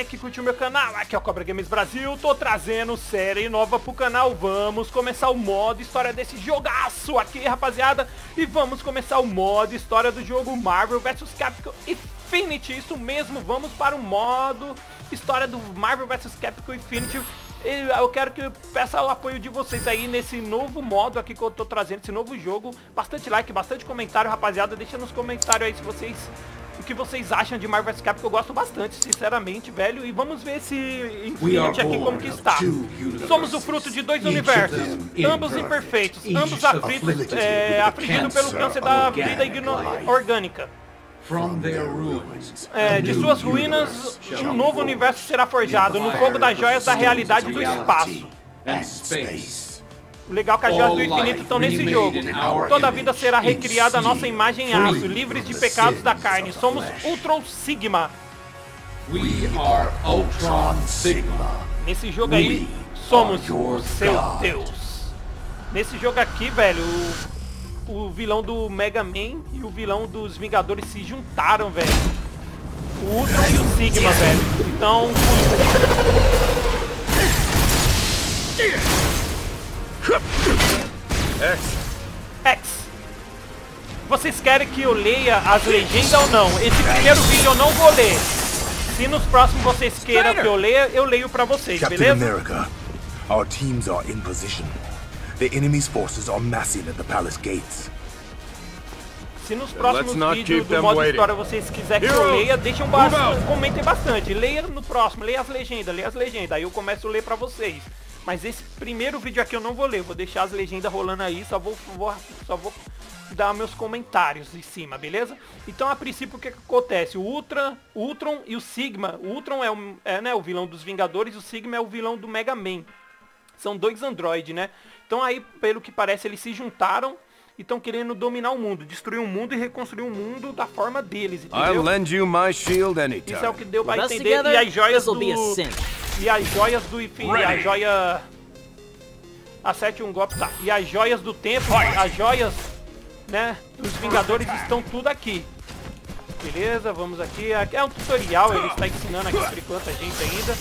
né, que curtiu meu canal. Aqui é o Cobra Games Brasil, tô trazendo série nova pro canal. Vamos começar o modo história desse jogaço aqui, rapaziada. E vamos começar o modo história do jogo Marvel vs. Capcom Infinite. Isso mesmo, vamos para o modo história do Marvel vs. Capcom Infinite. Eu quero que eu peça o apoio de vocês aí nesse novo modo aqui que eu tô trazendo, esse novo jogo. Bastante like, bastante comentário, rapaziada. Deixa nos comentários aí se vocês... o que vocês acham de Marvel vs. Capcom, que eu gosto bastante, sinceramente, velho. E vamos ver esse Infinite aqui como que está. Somos o fruto de dois universos, ambos imperfeitos, ambos aflitos, afligidos pelo câncer da vida orgânica. De suas ruínas, um novo universo será forjado no fogo das joias da realidade e do espaço. Legal que as joias do infinito estão nesse jogo. Toda a vida será recriada a nossa imagem em aço, livres de pecados da carne. Somos Ultron Sigma. Nesse jogo aí, somos o seu Deus. Nesse jogo aqui, velho... o vilão do Mega Man e o vilão dos Vingadores se juntaram, velho. O Ultron e o Sigma, velho. Então... Vocês querem que eu leia as legendas ou não? Esse primeiro vídeo eu não vou ler. Se nos próximos vocês queiram que eu leia, eu leio pra vocês, beleza? Captain America, our teams are in position. The enemy's forces are massing at the palace gates. Se nos próximos vídeos do modo história vocês quiserem que eu leia, deixem bastante, comentem bastante. Leia no próximo, leia as legendas, aí eu começo a ler pra vocês. Mas esse primeiro vídeo aqui eu não vou ler, vou deixar as legendas rolando aí, só vou dar meus comentários em cima, beleza? Então, a princípio, o que acontece? O Ultron e o Sigma, o Ultron é o vilão dos Vingadores, o Sigma é o vilão do Mega Man. São dois androides, né? Então aí, pelo que parece, eles se juntaram e estão querendo dominar o mundo, destruir o mundo e reconstruir o mundo da forma deles, entendeu? Isso é o que deu pra entender. E as joias do... Acerte um golpe, tá? E as joias do tempo, as joias, né? Os Vingadores estão tudo aqui. Beleza, vamos aqui. Aqui é um tutorial, ele está ensinando aqui por enquanto a gente ainda.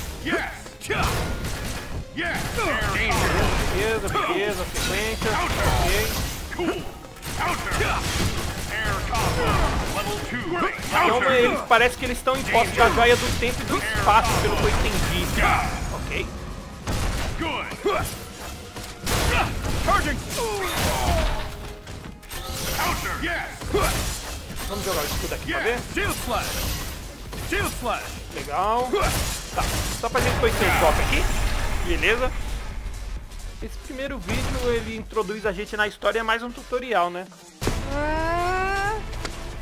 Beleza, beleza, sequência, ok. Então, eles, parece que eles estão em posse da joia do tempo e do espaço, pelo que eu entendi. Ok. Vamos jogar isso tudo aqui pra ver. Legal. Tá, só pra gente conhecer o golpe aqui. Beleza? Esse primeiro vídeo ele introduz a gente na história, é mais um tutorial, né?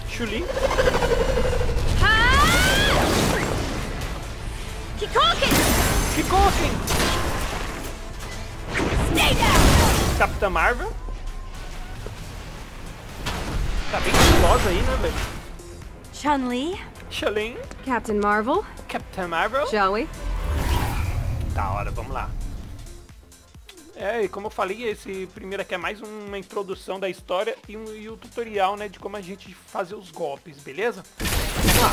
Chun-Li. Kikoken! Capitã Marvel. Tá bem famosa aí, né, velho? Chun-Li. Chun-Li. Captain Marvel. Capitã Marvel. Joey. Da hora, vamos lá. E como eu falei, esse primeiro aqui é mais uma introdução da história e o tutorial, né, de como a gente fazer os golpes, beleza? Vamos lá.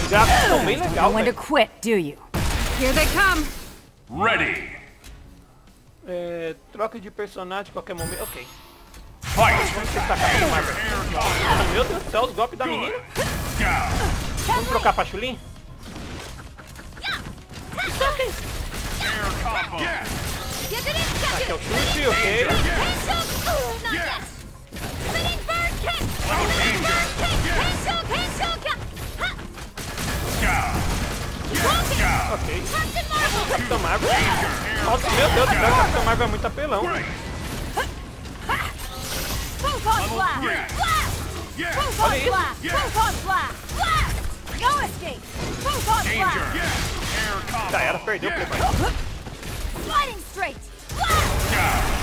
Os gráficos são bem legais, velho. Troca de personagem a qualquer momento, ok. Vamos tentar capturar o Marvel. Meu Deus do céu, os golpes da menina. Vamos trocar pra Chun-Li? Aqui é o chute, ok. Ok. Capitão Marvel. Nossa, meu Deus do céu, Capitão Marvel é muito apelão. Olha isso. Já era, perdeu o preparo.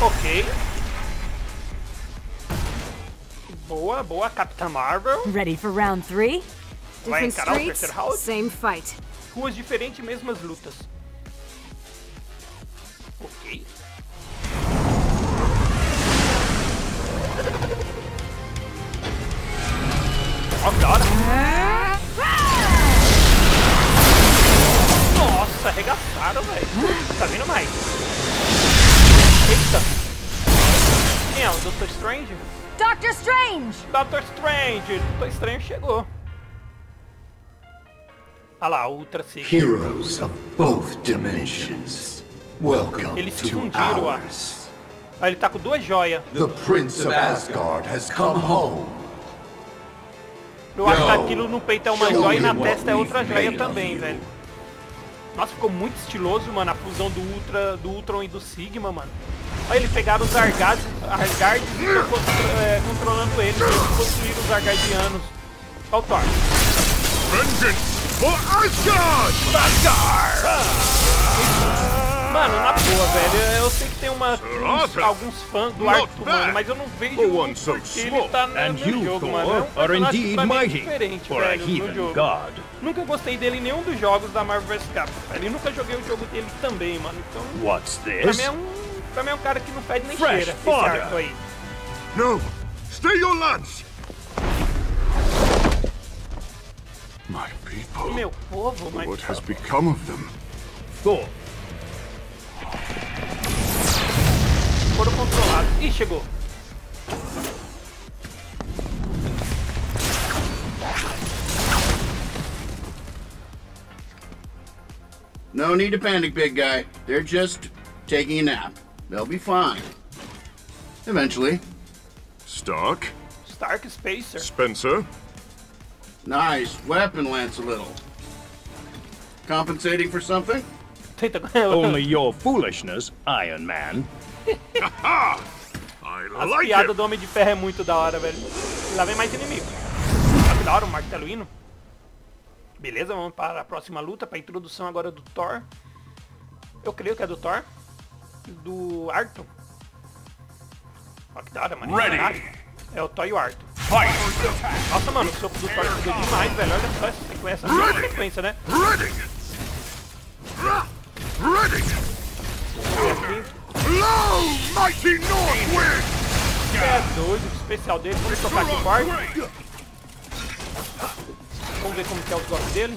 Ok. Boa, boa, Capitã Marvel. Ready for round 3? Vai encarar o terceiro round? Same fight. Ruas diferentes, mesmas lutas. Ok. Ó, que hora. nada, velho. Tá vindo mais. Eita. Quem é? O Dr. Strange? Dr. Strange! Dr. Strange! Dr. Strange chegou. Ah lá, Ultra Sigma. Heroes of both dimensions. Welcome. Eles se fundiram, ó. Ah, ele tá com duas joias. The Prince of Asgard has come home. Eu acho que aquilo no peito é uma joia e na testa é outra joia também, velho. Nossa, ficou muito estiloso, mano, a fusão do Ultra, do Ultron e do Sigma, mano. Olha, eles pegaram os Asgards e controlando eles, eles possuíram os Asgardianos. Olha o Thor. Vengeance for Asgard! Mano, na boa, velho, eu sei que tem uma, alguns fãs do arco humano, mas eu não vejo porque ele tá no jogo, mano. É um personagem totalmente diferente, velho, no jogo. Nunca gostei dele em nenhum dos jogos da Marvel vs. Capcom, velho. E nunca joguei o jogo dele também, mano. Então, pra mim é um cara que não pede nem cheira, esse arco aí. Não, stay your lunch! My people, meu povo, what has become of them? Thor. Foram controlados. Ih, chegou. No need to panic, big guy. They're just taking a nap. They'll be fine. Eventually. Stark? Stark Spacer. Spencer? Nice weapon, Lance a little. Compensating for something? Only your foolishness, Iron Man. As piadas do Homem de Ferro é muito da hora, velho. Lá vem mais inimigo. Sabe, da hora, o martelo hino. Beleza, vamos para a próxima luta. Para a introdução agora do Thor. Eu creio que é do Thor. Do Arthur. Olha que da hora, mano. É o Thor e o Arthur. Nossa, mano, o soco do Thor ficou demais, velho. Olha só essa sequência. Essa sequência, né? É doido, o especial dele. Vamos tocar aqui forte. Vamos ver como que é o golpe dele.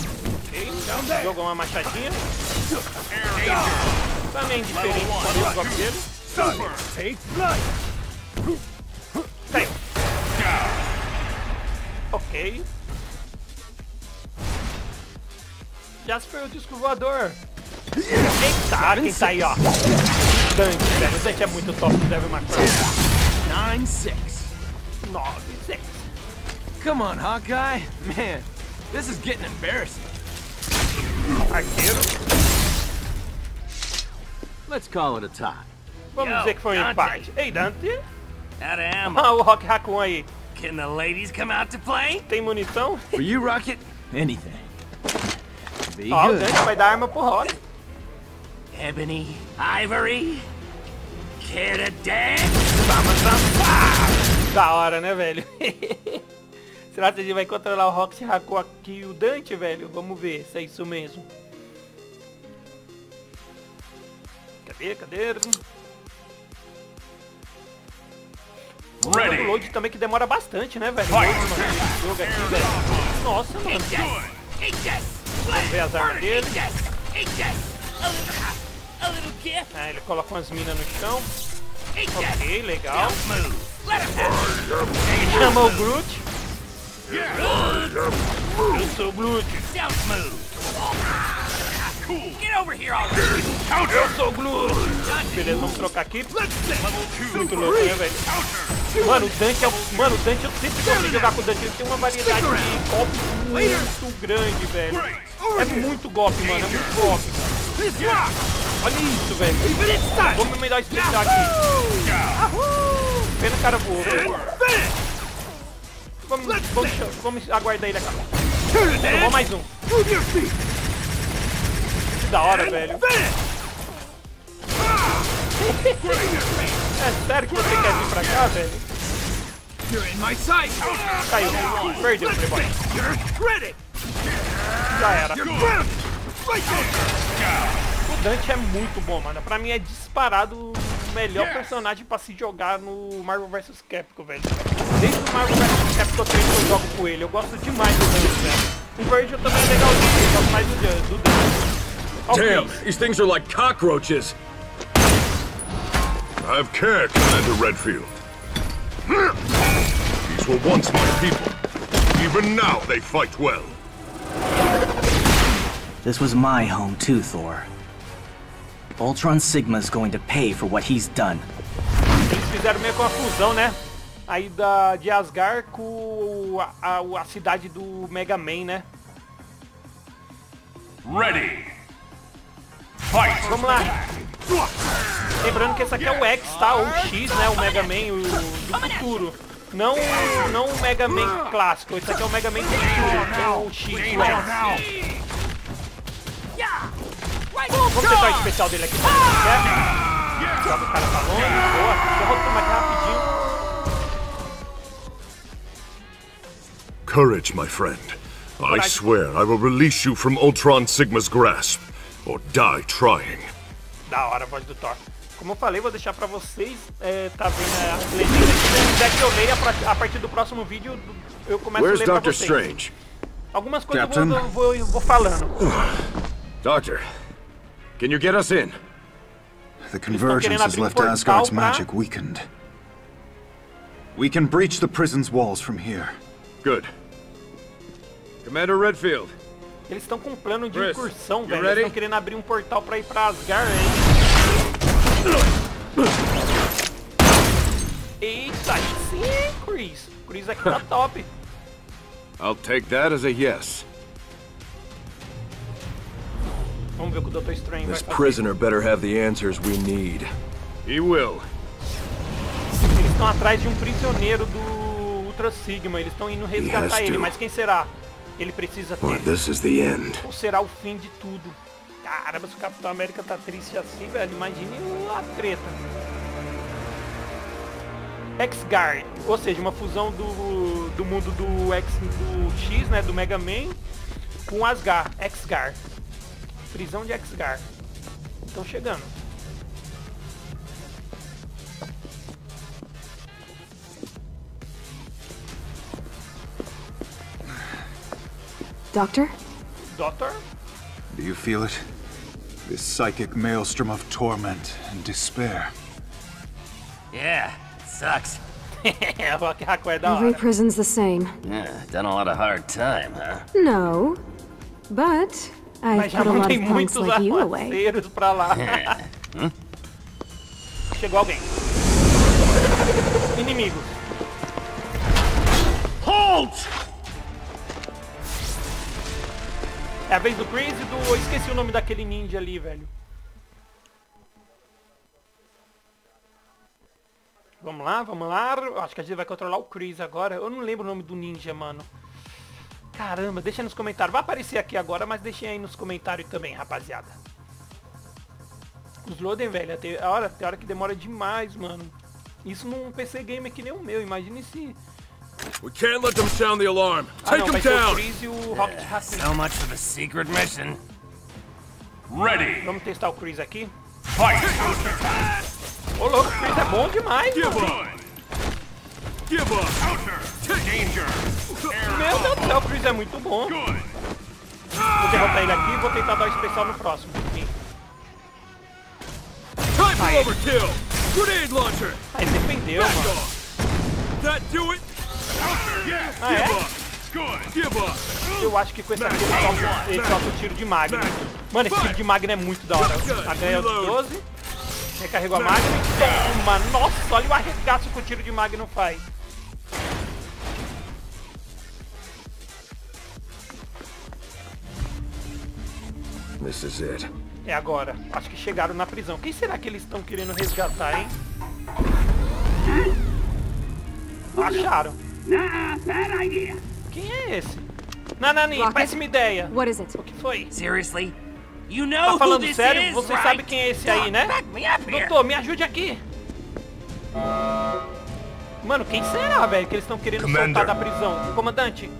Okay. Jogou uma machadinha. Também diferente do golpe dele. Caiu. Ok. Já se foi o disco voador. Quem tá aí, ó? Dante, velho. O Dante é muito top, deve matar. 9-6. Come on, Hawkeye. Man, this is getting embarrassing. Arqueiro. Let's call it a tie. Vamos dizer que foi um empate. Ei, Dante. Ah, o Rock Raccoon aí. Can the ladies come out to play? Tem munição? For you, Rocket, anything. Ó, o Dante vai dar arma pro Rock. Ebony, Ivory, Kid Dance, vamos lá. Da hora, né, velho? Será que a gente vai controlar o Rock Raccoon aqui e o Dante, velho? Vamos ver se é isso mesmo. Cadê? Cadê? O load também que demora bastante, né, velho? Jogo aqui, velho. Nossa, mano. Vamos ver as armas dele. Ah, ele coloca umas minas no chão. Ok, legal. Chama o Groot. Eu sou o Groot. Eu sou o Groot. Beleza, vamos trocar aqui. Muito louco, né, velho? Mano, o Dante é o... Mano, o Dante, eu sempre gosto de jogar com o Dante. Ele tem uma variedade de golpes muito grande, velho. É muito golpe, mano. É muito golpe, cara. Olha isso, velho. Vamos melhor explicar aqui. Pena o cara voou, velho. Vamos aguardar ele aqui. Tomou mais um. Da hora, velho. É sério que você quer vir pra cá, velho? Caiu. Perdeu o playboy. Já era. O Dante é muito bom, mano. Pra mim é disparado o melhor personagem pra se jogar no Marvel vs. Capcom, velho. Desde o Marvel vs. Capcom 3 eu jogo com ele. Eu gosto demais do Dante, velho. O Vergil também é legalzinho, eu gosto mais do Dante. Damn, these things are like cockroaches. I've care, Commander Redfield. These were once my people. Even now they fight well. This was my home too, Thor. Ultron Sigma's going to pay for what he's done. Eles fizeram meio que uma fusão, né? Aí de Asgard com a cidade do Mega Man, né? Ready. Fight. Vamos lá. Lembrando que esse aqui é o X, tá? Ou o X, né? O Mega Man do futuro. Não o Mega Man clássico. Esse aqui é o Mega Man do futuro. Então o X, o X. Vamos tentar o especial dele aqui pra ver se quer. Joga o cara pra longe. Boa. Derrota o Toma aqui rapidinho. Courage, my friend. I swear I will release you from Ultron Sigma's grasp. Or die trying. Da hora a voz do Thor. Como eu falei, vou deixar pra vocês, tá vendo as legendas. Se quiser que eu leia, a partir do próximo vídeo eu começo a ler pra vocês. Where's Dr. Strange? Algumas coisas eu vou falando. Doctor, can you get us in? The convergence has left Asgard's magic weakened. We can breach the prison's walls from here. Good. Commander Redfield. Eles estão com um plano de incursão, velho. Eles estão querendo abrir um portal pra ir pra Asgard, hein? Eita, sim, Chris. Chris aqui tá top. I'll take that as a yes. Vamos ver o que o Dr. Strange vai fazer. This prisoner better have the answers we need. He will. Eles estão atrás de um prisioneiro do Ultra Sigma. Eles estão indo resgatar ele, mas quem será? Ele precisa ter. This is the end. Ou será o fim de tudo? Caramba, se o Capitão América tá triste assim, velho, imagine a treta. X-Gard, ou seja, uma fusão do mundo do X, né, do Mega Man, com Asgard, X-Gard. Prisão de X-Gard. Estão chegando. Doctor? Doctor? Do you feel it? This psychic maelstrom of torment and despair. Yeah, it sucks. Every prison's the same. Yeah, done a lot of hard time, huh? No, but I've put a lot of punks like you away. Yeah. Huh? Chegou alguém. Inimigo. Halt! É a vez do Chris e do... Eu esqueci o nome daquele ninja ali, velho. Vamos lá, vamos lá. Acho que a gente vai controlar o Chris agora. Eu não lembro o nome do ninja, mano. Caramba, deixa nos comentários. Vai aparecer aqui agora, mas deixem aí nos comentários também, rapaziada. Os Loden, velho, tem hora que demora demais, mano. Isso num PC game que nem o meu, imagine se... We can't let them sound the alarm. Take them down. So much for the secret mission. Ready. Vamos testar o Chris aqui. Fight. Ô louco, o Chris é bom demais. Give up. Danger. Meu Deus do céu, o Chris é muito bom. Vou derrotar ele aqui e vou tentar dar o especial no próximo. Time overkill. Grenade launcher. Aí defendeu, mano. That do it. Ah, é? Eu acho que com esse aqui ele solta o tiro de Magno. Mano, esse tiro de Magno é muito da hora. A ganha 12. Recarregou a Magno. Toma! Nossa, olha o arregaço que o tiro de Magno faz. This is it. É agora. Acho que chegaram na prisão. Quem será que eles estão querendo resgatar, hein? Acharam. Quem é esse? Nanani, péssima ideia. O que foi? Seriously? You know tá falando sério? Você sabe quem é esse aí, né? Doutor, me ajude aqui. Mano, quem será, velho, que eles estão querendo soltar da prisão? Comandante.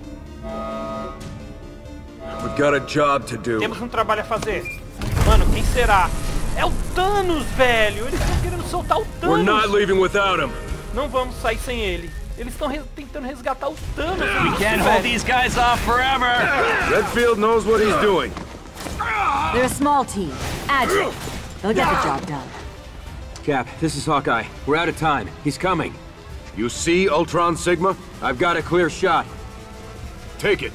Temos um trabalho a fazer. Mano, quem será? É o Thanos, velho. Eles estão querendo soltar o Thanos. Não vamos sair sem ele. Eles estão tentando resgatar o Thanos. We can't hold these guys off forever. Redfield knows what he's doing. They're a small team. Agile. They'll get the job done. Cap, this is Hawkeye. We're out of time. He's coming. You see Ultron Sigma? I've got a clear shot. Take it.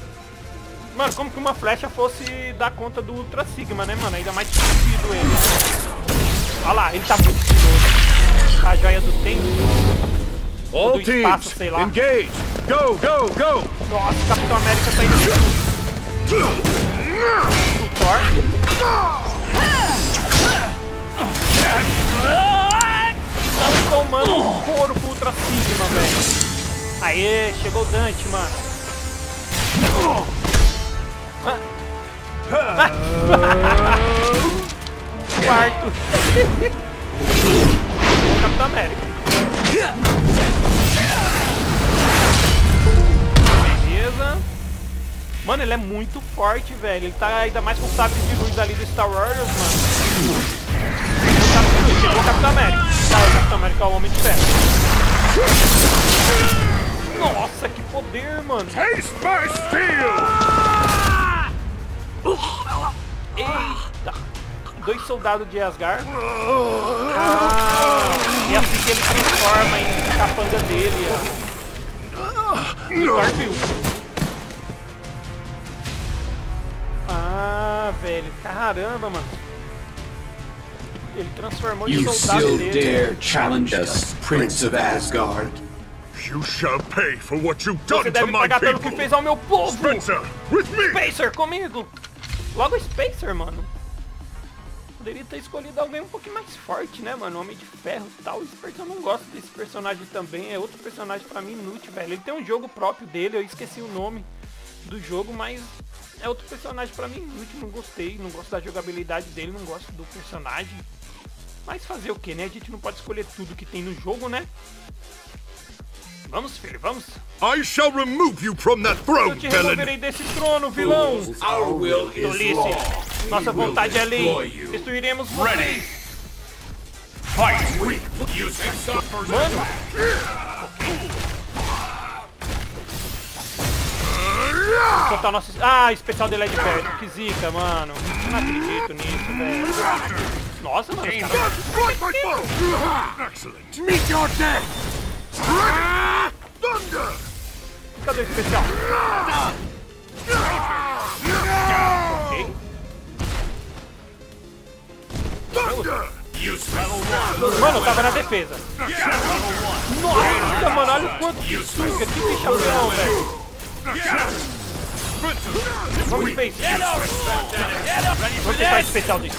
Mano, como que uma flecha fosse dar conta do Ultra Sigma, né, mano? Ainda mais sentido ele. Olha lá, ele tá muito estiloso. A joia do tempo. All do espaço, teams, sei lá. Engage! Go, go, go! Nossa, o Capitão América tá indo. O Thor. Estamos tomando um couro pro Ultra Sigma, velho. Aê, chegou o Dante, mano. Quarto. Capitão América. Beleza. Mano, ele é muito forte, velho. Ele tá ainda mais com o sabre de luz ali do Star Wars, mano. Chegou o Capitão América. Tá, o Capitão América é o Homem de Ferro. Nossa, que poder, mano. Taste my steel! Eita! Dois soldados de Asgard. E assim que ele transforma em capanga dele. Ah, velho. Caramba, mano. Ele transformou em soldado dele. You still dare challenge us, Prince of Asgard. You shall pay for what you've done to my people. Você deve pagar pelo que fez ao meu povo. Spencer, with me. Spencer, comigo. Logo Spencer, mano. Poderia ter escolhido alguém um pouquinho mais forte, né, mano? Homem de Ferro e tal. Eu não gosto desse personagem também. É outro personagem pra mim inútil, velho. Ele tem um jogo próprio dele. Eu esqueci o nome do jogo, mas é outro personagem pra mim inútil. Não gostei. Não gosto da jogabilidade dele. Não gosto do personagem. Mas fazer o que, né? A gente não pode escolher tudo que tem no jogo, né? Vamos, filho, vamos. I shall remove you from that throne, villain. Eu te removerei desse trono, vilão. Tolice. Nossa vontade é lei. Destruiremos vocês. Fight. Mano. Nosso... Ah, especial dele é de perto. Que zica, mano. Não acredito nisso, velho. Nossa, mano. Excelente. Meet your death. Cadê o especial? Ok. Mano, eu tava na defesa. Nossa, mano, olha o quanto que suga. Que bicho apelão, velho. Vamos, Space. Vou tentar o especial dele.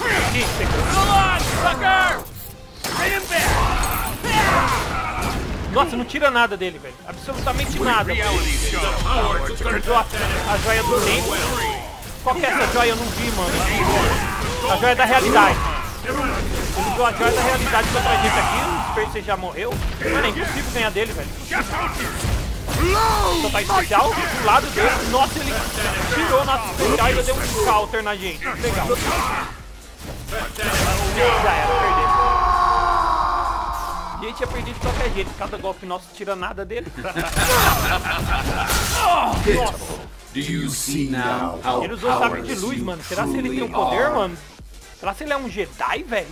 Aqui, nossa, não tira nada dele, velho. Absolutamente nada. A joia do tempo. Qual que é essa joia? Eu não vi, mano. A joia da realidade. Ele usou a joia da realidade contra a gente aqui. O Spencer já morreu. Mano, é impossível ganhar dele, velho. Só tá especial do lado dele. Nossa, ele tirou o nosso especial e já deu um counter na gente. Legal. Já era, perdeu. A gente ia perder de qualquer jeito, cada golpe nosso tira nada dele. Nossa. Ele usou o sabre de luz, mano. Será que ele tem um poder, mano? Será que ele é um Jedi, velho?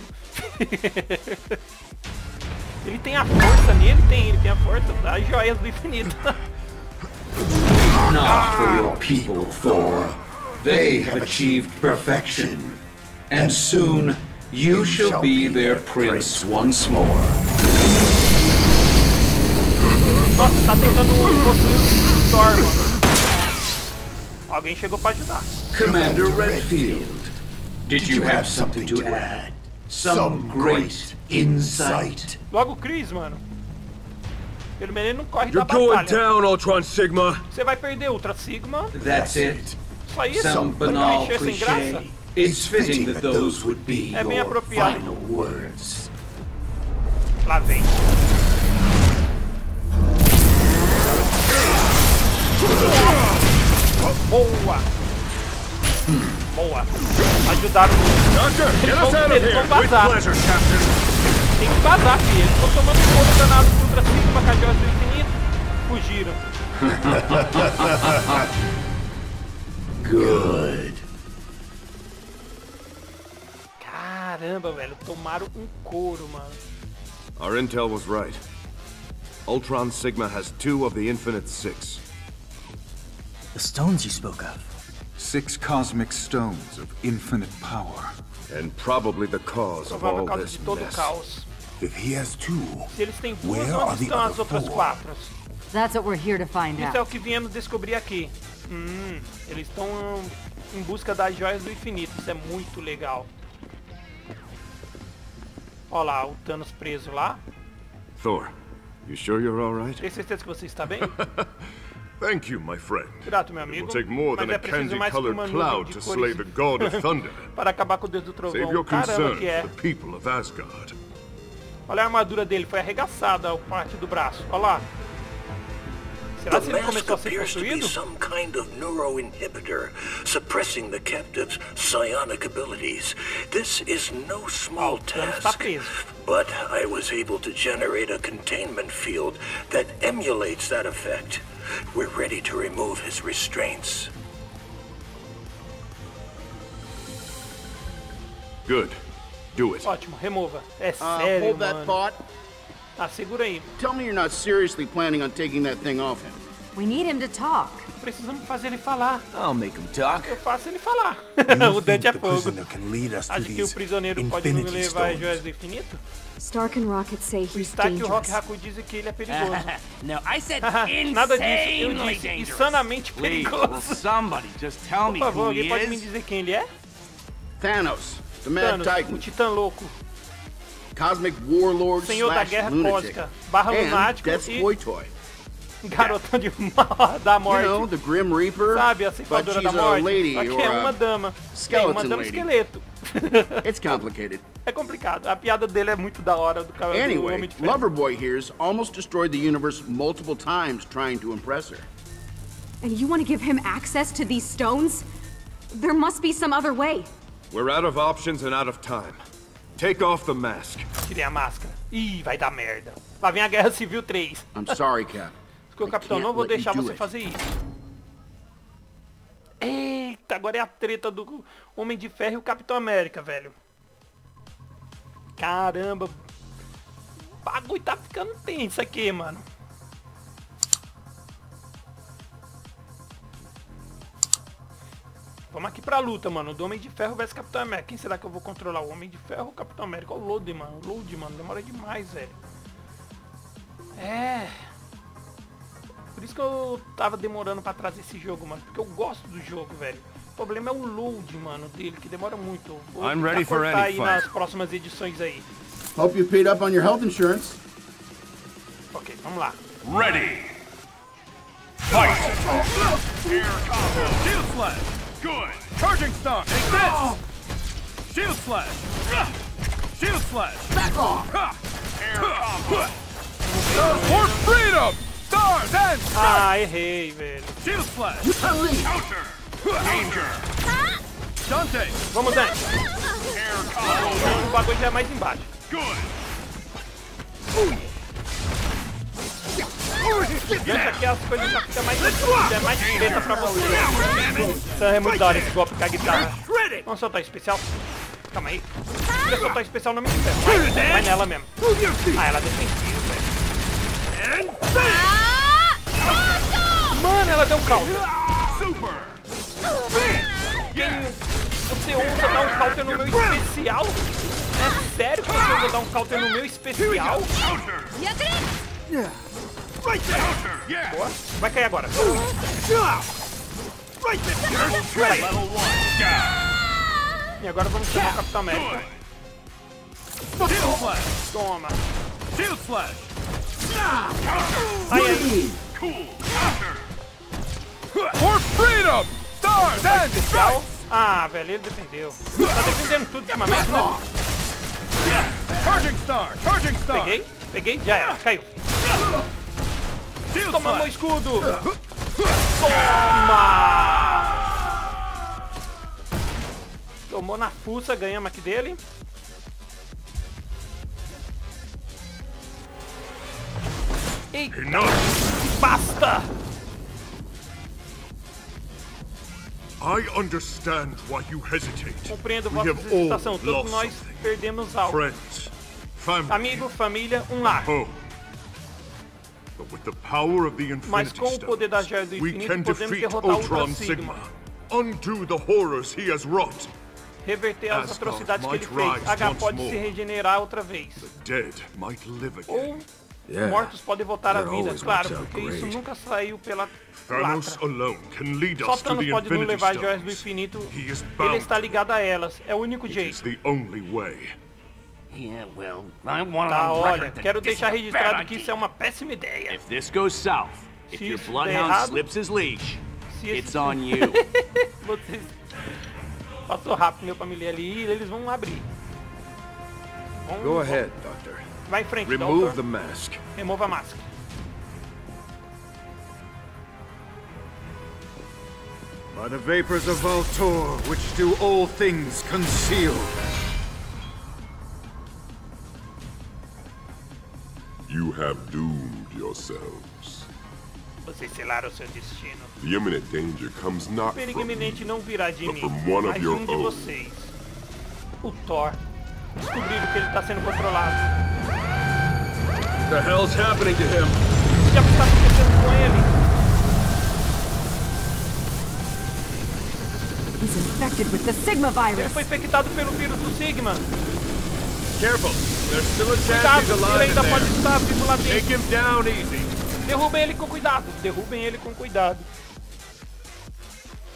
Ele tem a força nele, ele tem a força das joias do infinito. Not for your people, Thor. They have achieved perfection. And soon you shall be their prince once more. Nossa, tá tentando o Thor, mano. Alguém chegou pra ajudar. Commander Redfield, did you have something to add? Some great insight. Logo Chris, mano. Pelo menos não corre da batalha. You're going down, Ultron Sigma. Você vai perder, Ultra Sigma. That's it. Só isso? Some banal cliché. It's fitting that those would be your final words. Lá vem. Boa! Boa! Ajudaram o... Eles vão vazar! Tem que vazar, filho! Eles estão tomando um couro danado contra cima, uma cadeira do infinito! O fugiram. Good. Caramba, velho, tomaram um couro, mano. Our intel was right. Ultron Sigma has 2 of the Infinite 6. The stones you spoke of. 6 cosmic stones of infinite power. And probably the cause of all this mess. If he has 2, where are the other 4? That's what we're here to find out. Isso é o que viemos descobrir aqui. Eles estão em busca das joias do infinito. Isso é muito legal. Olha lá, o Thanos preso lá. Thor, you sure you're all right? Tem certeza que você está bem? Thank you, my friend. Grato, meu amigo. It will take more than a candy-colored cloud to slay the god of thunder. Para acabar com o Deus do Trovão. Save your concern for the people of Asgard. Olha a armadura dele, foi arregaçada a parte do braço. Olha lá. Será que ele começou a ser possuído? Some kind of neuroinhibitor suppressing the captive's psionic abilities. This is no small task. But I was able to generate a containment field that emulates that effect. We're ready to remove his restraints. Good. Do it. Ótimo, remova. É sério, hold that thought. Ah, segura aí. Tell me you're not seriously planning on taking that thing off him. We need him to talk. Precisamos fazer ele falar. I'll make him talk. Eu faço ele falar. O Dante é fogo. Acho que o prisioneiro pode nos levar às joias do infinito? Stark and Rocket say he's dangerous. O Stark e o Rocket Raccoon dizem que ele é perigoso. No, I said nada disso. Eu disse insanamente perigoso. Somebody just tell me. Por favor, alguém pode me dizer quem ele é? Thanos, the Mad Titan. O Titã Louco. Cosmic Warlord Senhor da Guerra Cósmica, barra lunático e garotão de da morte. The Grim Reaper, sabe, a ceifadora da morte? Aqui é uma dama. Tem uma dama esqueleto. It's complicated. É complicado. A piada dele é muito da hora do cabelo do Homem de Ferro. Loverboy here's almost destroyed the universe multiple times trying to impress her. And you want to give him access to these stones? There must be some other way. We're out of options and out of time. Take off the mask. Tirei a máscara. Ih, vai dar merda. Lá vem a Guerra Civil 3. I'm sorry, Cap. Desculpa, capitão, não vou deixar você fazer isso. Eita, agora é a treta do Homem de Ferro e o Capitão América, velho. Caramba. O bagulho tá ficando tenso aqui, mano. Vamos aqui pra luta, mano, do Homem de Ferro vs Capitão América. Quem será que eu vou controlar? O Homem de Ferro ou o Capitão América? Olha o load, mano. Load, mano. Demora demais, velho. É. Por isso que eu tava demorando pra trazer esse jogo, mano. Porque eu gosto do jogo, velho. O problema é o load, mano, dele, que demora muito. Eu vou cortar aí nas próximas edições aí. Hope you paid up on your health insurance. Ok, vamos lá. Ready! Fight! Here comes! Good. Charging star. Take this. Shield slash. Shield slash. Back off. Air combo. For freedom. Stars and stripes. I hate it. Shield slash. Counter. Danger. Dante. Vamos Dante. Air combo. O bagulho já é mais embaixo. Good. Essa aqui é as coisas que ficam mais difíceis, é mais preta pra você. Isso é muito da hora esse golpe com a guitarra. Vamos soltar especial. Calma aí. Se eu soltar especial, não me engano. Vai nela mesmo. Ah, ela defensiva, velho. Mano, ela deu um counter. Você ousa dar um counter no meu especial? É sério que você ousa dar um counter no meu especial? Right there. Yeah. Boa. Vai cair agora. Right there. Level 1. E agora vamos chamar o Capitão América. Shield flash. Toma. Shield flash. Aí. Cool. For freedom. Stars and stripes. Ah, velho, ele defendeu. Tá defendendo tudo de armamento, né? Charging star. Charging star. Peguei. Peguei. Já era. Caiu. Toma meu escudo! Toma! Tomou na fuça, ganhamos aqui dele. Eita! Basta! I understand why you hesitate. Compreendo vossa hesitação. Todos nós perdemos algo. Friends, family, amigo, família, lar. Home. But with the power of the Infinity Stones, mas com o poder da joia do infinito, podemos derrotar Ultron Sigma. Undo the horrors he has wrought. Reverter as atrocidades que ele fez. H pode se regenerar outra vez. The dead might live again. Ou mortos podem voltar à vida, claro, porque isso nunca saiu pela Thanos alone can lead us. Só Thanos pode nos levar às joias do infinito. Ele está ligado a elas. É o único jeito. Tá, olha, quero deixar registrado que isso é uma péssima ideia. Se isso der errado, vocês... Passou rápido meu família ali, eles vão abrir. Go ahead, Doctor. Vai em frente, Doctor. Remova a máscara. By the vapors of Voltor, which do all things conceal. You have doomed yourselves. Vocês selaram seu destino. The imminent danger comes not from you, não virá de mim, mas de um de vocês. O Thor. Descobriram que ele está sendo controlado. The hell's happening to him? O que está acontecendo com ele? He's infected with the Sigma virus. Ele foi infectado pelo vírus do Sigma. Careful, there's still a chance he's alive. Ele ainda pode estar vivo lá dentro. Take him down easy. Derrubem ele com cuidado, derrubem ele com cuidado.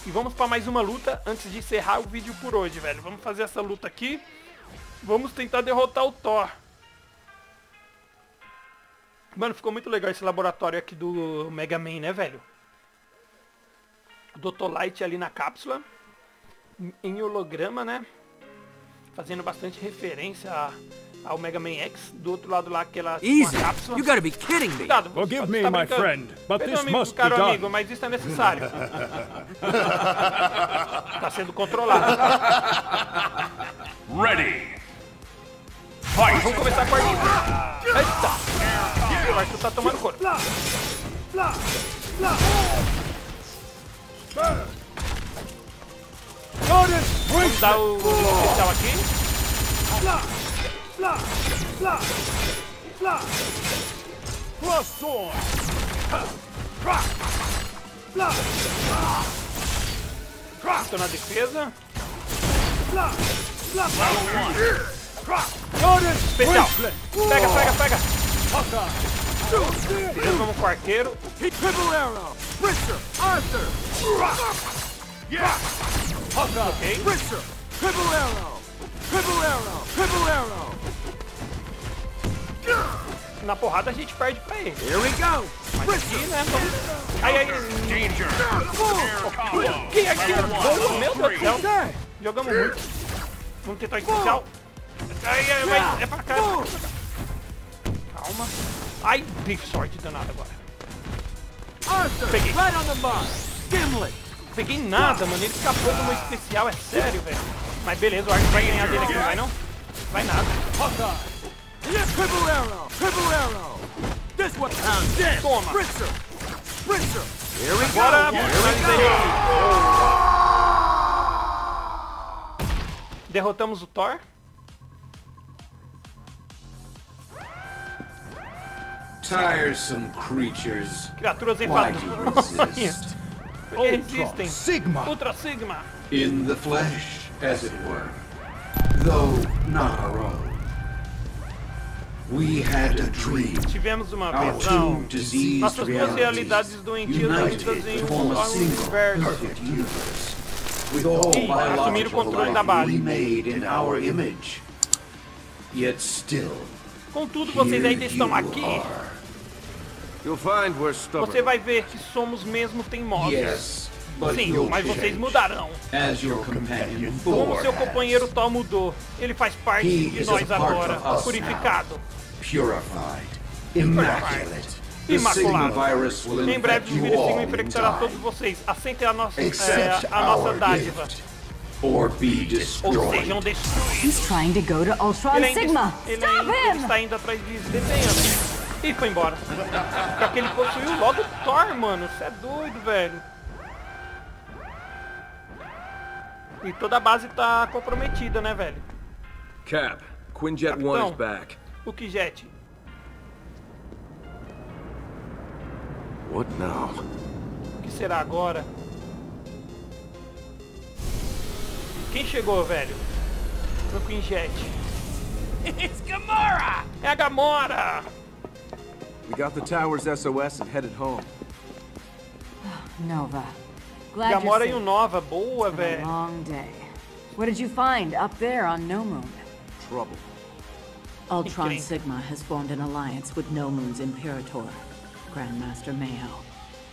E vamos para mais uma luta antes de encerrar o vídeo por hoje, velho. Vamos fazer essa luta aqui. Vamos tentar derrotar o Thor. Mano, ficou muito legal esse laboratório aqui do Mega Man, né, velho? O Dr. Light ali na cápsula. Em holograma, né? Fazendo bastante referência a... ao Mega Man X, do outro lado lá aquela cápsula. You gotta be kidding me. Cuidado, forgive me, my friend, but this must be done. Amigo, mas isso é necessário. Tá sendo controlado. Ready. Fight. Vamos começar com a arminha. Eita. O Arthur tá tomando corpo. Vamos dar o especial aqui. Blá, blá, blá. Crossor. Blá. Blá. Crossor na defesa. Blá. Blá. Crossor especial. Pega, pega, pega. Hawkeye. Vamos com o arqueiro. Triple arrow. Brisher. Arthur. Yeah. Hawkeye. Brisher. Triple arrow. Triple arrow. Triple arrow. Na porrada a gente perde pra ele. Here we go. Mas aqui, né? Vamos... Ai, ai, danger. Que é aquilo? Meu Deus do céu. Jogamos muito. Vamos tentar especial. Ai, ai, vai. É pra cá. Calma. Ai, dei sorte danada agora. Peguei. Peguei nada, mano. Ele escapou do meu especial. É sério, velho. Mas beleza, o Ark vai ganhar dele aqui, vai não? Vai nada. Triple arrow! Triple arrow! This one pounds dead! Toma! Spritzer! Spritzer! Here we go! Derrotamos o Thor. Tiresome creatures. Criaturas enfadonhas. Existem. Sigma. Ultra Sigma. In the flesh, as it were. Though not our own. We had a dream. Tivemos uma visão. Nossas realidades doentias unidas em universo. E assumir o controle da base. Contudo, vocês ainda estão aqui. Você vai ver que somos mesmo teimosos. Sim, mas vocês mudarão. Como seu companheiro Thor mudou, ele faz parte de nós agora, purificado. Imaculado. Em breve o vírus Sigma infectará todos vocês. Aceitem a nossa dádiva. Ou sejam destruídos. Ele está indo atrás de desenhos. e foi embora. Só que ele possuiu logo o Thor, mano. Você é doido, velho. E toda a base tá comprometida, né, velho? Cap, Quinjet 1 is back. O Quinjet. What now? O que será agora? Quem chegou, velho? Pro Quinjet. It's Gamora! É a Gamora! We got the tower's SOS and headed home. Nova. Gamora e o Nova, boa, velho. Long day. What did you find up there on No Moon? Trouble. Ultron Sigma has formed an alliance with No Moon's Imperator, Grandmaster Mayo.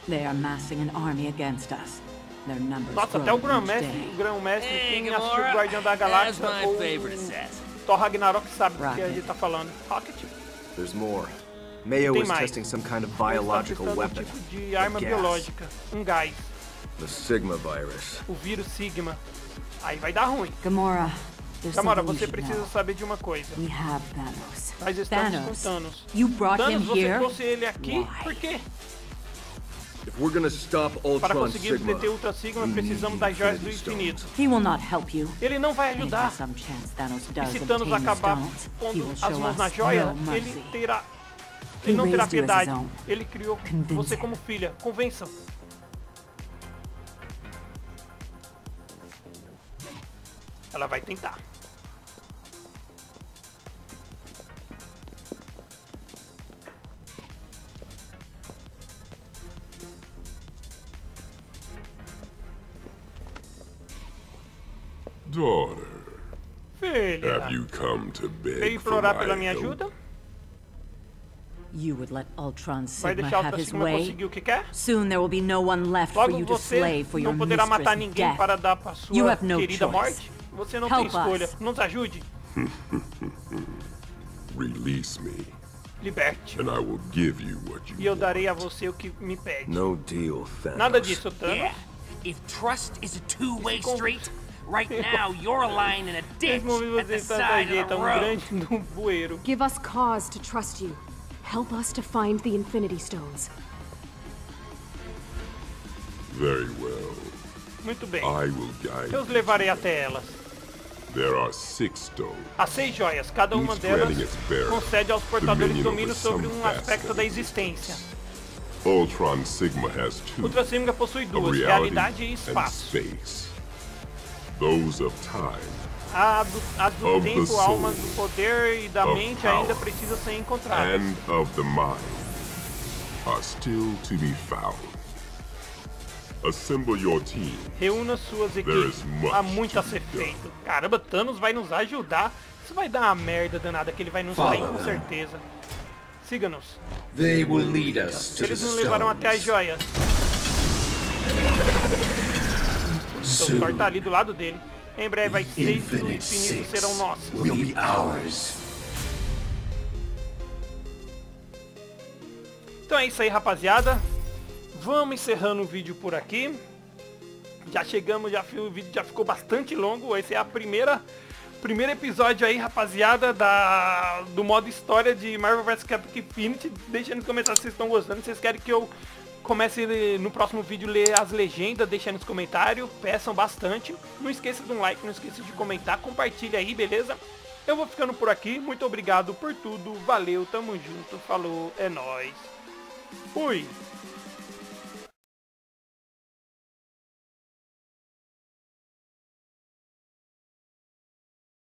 They are massing an army against us. Their numbers. Nossa, até o Grão-Mestre quem assistiu o Guardião da Galáxia ou Thor Ragnarok sabe do que a gente tá falando. Rocket. There's more. Mayo is testing some kind of biological weapon. Tipo de arma biológica, gás. The Sigma virus. O vírus Sigma. Aí vai dar ruim. Gamora, você precisa saber de uma coisa. Nós estamos com Thanos. Thanos, você trouxe ele aqui? Por quê? Para conseguirmos deter Ultra Sigma, precisamos das joias do infinito. Ele não vai ajudar. E se Thanos acabar pondo as mãos na joia, ele não terá piedade. Ele criou você como filha. Convença-o. Ela vai tentar. Daughter, have you come to beg veio implorar pela minha ajuda? You would let Ultron Sigma have his way. Soon there will be no one left for you to slay for your mistress's death. You have no choice. Você não tem escolha. Nos ajude. Release me. Liberte. And I will give you what you want. E eu darei a você o que me pede. No deal, Thanos. Nada disso, Thanos. Yeah. If trust is a two-way street, right now you're lying in a ditch at the side of the road. Give us cause to trust you. Help us to find the Infinity Stones. Very well. Muito bem. Eu os levarei até elas. Há 6 joias, cada uma delas concede aos portadores domínio sobre um aspecto da existência. Ultron Sigma possui 2, realidade e espaço. As do tempo, alma do poder e da mente ainda precisam ser encontradas. Assemble your team. Reúna suas equipes. Há muito a ser feito. Caramba, Thanos vai nos ajudar. Isso vai dar uma merda danada que ele vai nos sair com certeza. Siga-nos. Eles nos levaram até as joias. O Thor tá ali do lado dele. Em breve, as 6 do infinito serão nossas. Então é isso aí, rapaziada. Vamos encerrando o vídeo por aqui. Já chegamos, o vídeo já ficou bastante longo. Esse é a primeiro episódio aí, rapaziada, do modo história de Marvel vs. Capcom Infinite. Deixa nos comentários se vocês estão gostando. Se vocês querem que eu comece no próximo vídeo a ler as legendas, deixa nos comentários. Peçam bastante. Não esqueça de um like, não esqueça de comentar. Compartilha aí, beleza? Eu vou ficando por aqui. Muito obrigado por tudo. Valeu, tamo junto. Falou, é nóis. Fui!